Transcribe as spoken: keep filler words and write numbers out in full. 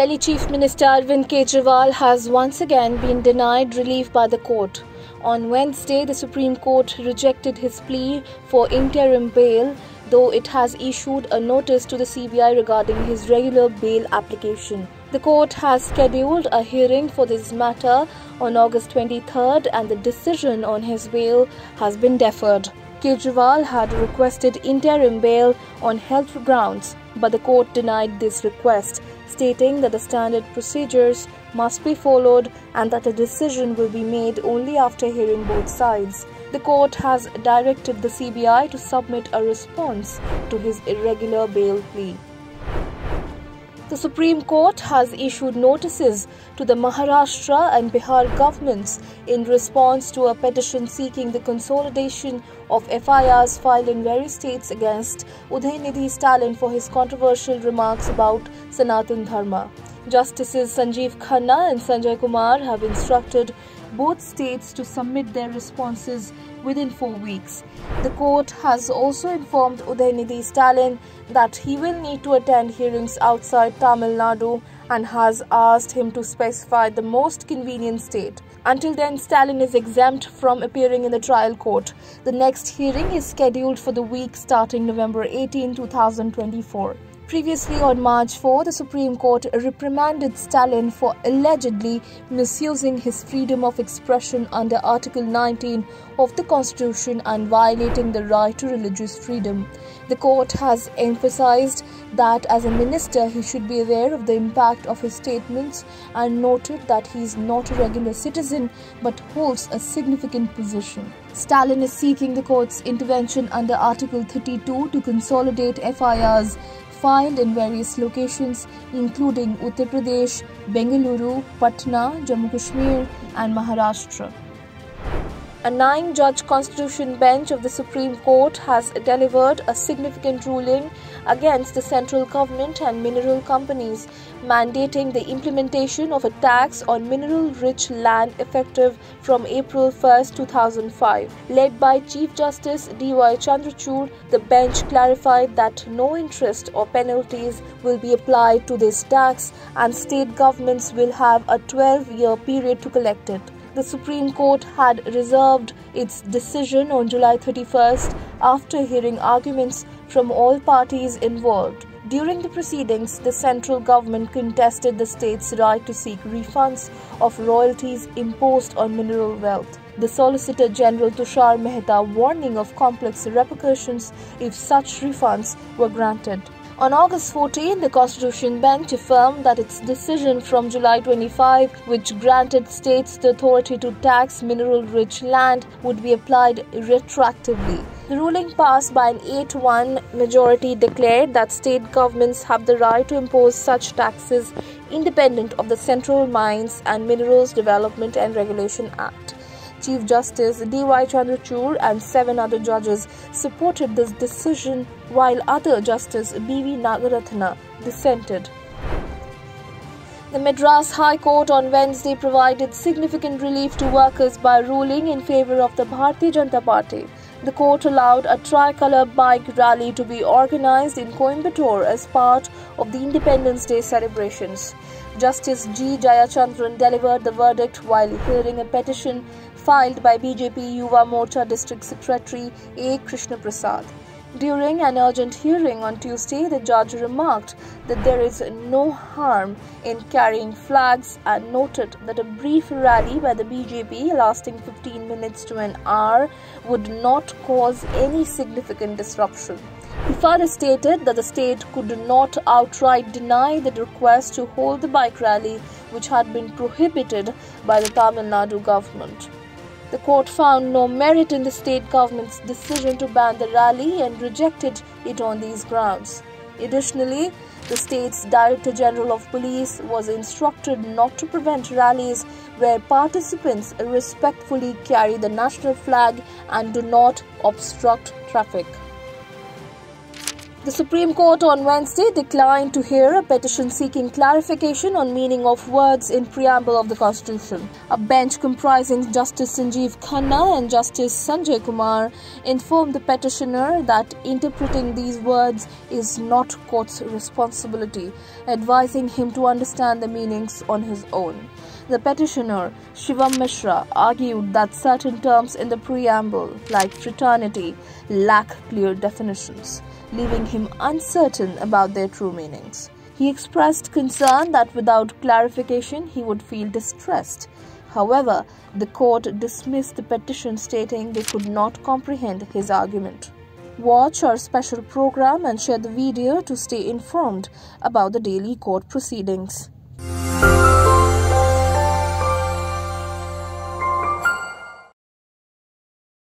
Delhi Chief Minister Arvind Kejriwal has once again been denied relief by the court. On Wednesday, the Supreme Court rejected his plea for interim bail, though it has issued a notice to the C B I regarding his regular bail application. The court has scheduled a hearing for this matter on August twenty-third, and the decision on his bail has been deferred. Kejriwal had requested interim bail on health grounds, but the court denied this request, stating that the standard procedures must be followed and that a decision will be made only after hearing both sides. The court has directed the C B I to submit a response to his irregular bail plea. The Supreme Court has issued notices to the Maharashtra and Bihar governments in response to a petition seeking the consolidation of F I Rs filed in various states against Udhayanidhi Stalin for his controversial remarks about Sanatan Dharma. Justices Sanjeev Khanna and Sanjay Kumar have instructed both states to submit their responses within four weeks. The court has also informed Udhayanidhi Stalin that he will need to attend hearings outside Tamil Nadu and has asked him to specify the most convenient state. Until then, Stalin is exempt from appearing in the trial court. The next hearing is scheduled for the week starting November eighteenth, two thousand twenty-four. Previously, on March fourth, the Supreme Court reprimanded Stalin for allegedly misusing his freedom of expression under Article nineteen of the Constitution and violating the right to religious freedom. The court has emphasized that as a minister, he should be aware of the impact of his statements and noted that he is not a regular citizen but holds a significant position. Stalin is seeking the court's intervention under Article thirty-two to consolidate F I Rs filed in various locations including Uttar Pradesh, Bengaluru, Patna, Jammu Kashmir and Maharashtra. A nine-judge Constitution bench of the Supreme Court has delivered a significant ruling against the central government and mineral companies, mandating the implementation of a tax on mineral-rich land effective from April first, two thousand five. Led by Chief Justice D Y Chandrachud, the bench clarified that no interest or penalties will be applied to this tax and state governments will have a twelve-year period to collect it. The Supreme Court had reserved its decision on July thirty-first after hearing arguments from all parties involved. During the proceedings, the central government contested the state's right to seek refunds of royalties imposed on mineral wealth. The Solicitor General Tushar Mehta warning of complex repercussions if such refunds were granted. On August fourteenth, the Constitution Bench affirmed that its decision from July twenty-fifth, which granted states the authority to tax mineral-rich land, would be applied retroactively. The ruling, passed by an eight to one majority, declared that state governments have the right to impose such taxes independent of the Central Mines and Minerals Development and Regulation Act. Chief Justice D Y Chandrachud and seven other judges supported this decision, while other Justice B V Nagarathna dissented. The Madras High Court on Wednesday provided significant relief to workers by ruling in favour of the Bharatiya Janata Party. The court allowed a tricolour bike rally to be organised in Coimbatore as part of the Independence Day celebrations. Justice G. Jayachandran delivered the verdict while hearing a petition filed by B J P Yuva Morcha District Secretary A. Krishna Prasad. During an urgent hearing on Tuesday, the judge remarked that there is no harm in carrying flags and noted that a brief rally by the B J P lasting fifteen minutes to an hour would not cause any significant disruption. He further stated that the state could not outright deny the request to hold the bike rally, which had been prohibited by the Tamil Nadu government. The court found no merit in the state government's decision to ban the rally and rejected it on these grounds. Additionally, the state's Director General of Police was instructed not to prevent rallies where participants respectfully carry the national flag and do not obstruct traffic. The Supreme Court on Wednesday declined to hear a petition seeking clarification on meaning of words in preamble of the Constitution. A bench comprising Justice Sanjeev Khanna and Justice Sanjay Kumar informed the petitioner that interpreting these words is not court's responsibility, advising him to understand the meanings on his own. The petitioner, Shiva Mishra, argued that certain terms in the preamble, like fraternity, lack clear definitions, leaving him uncertain about their true meanings. He expressed concern that without clarification he would feel distressed. However, the court dismissed the petition, stating they could not comprehend his argument. Watch our special program and share the video to stay informed about the daily court proceedings.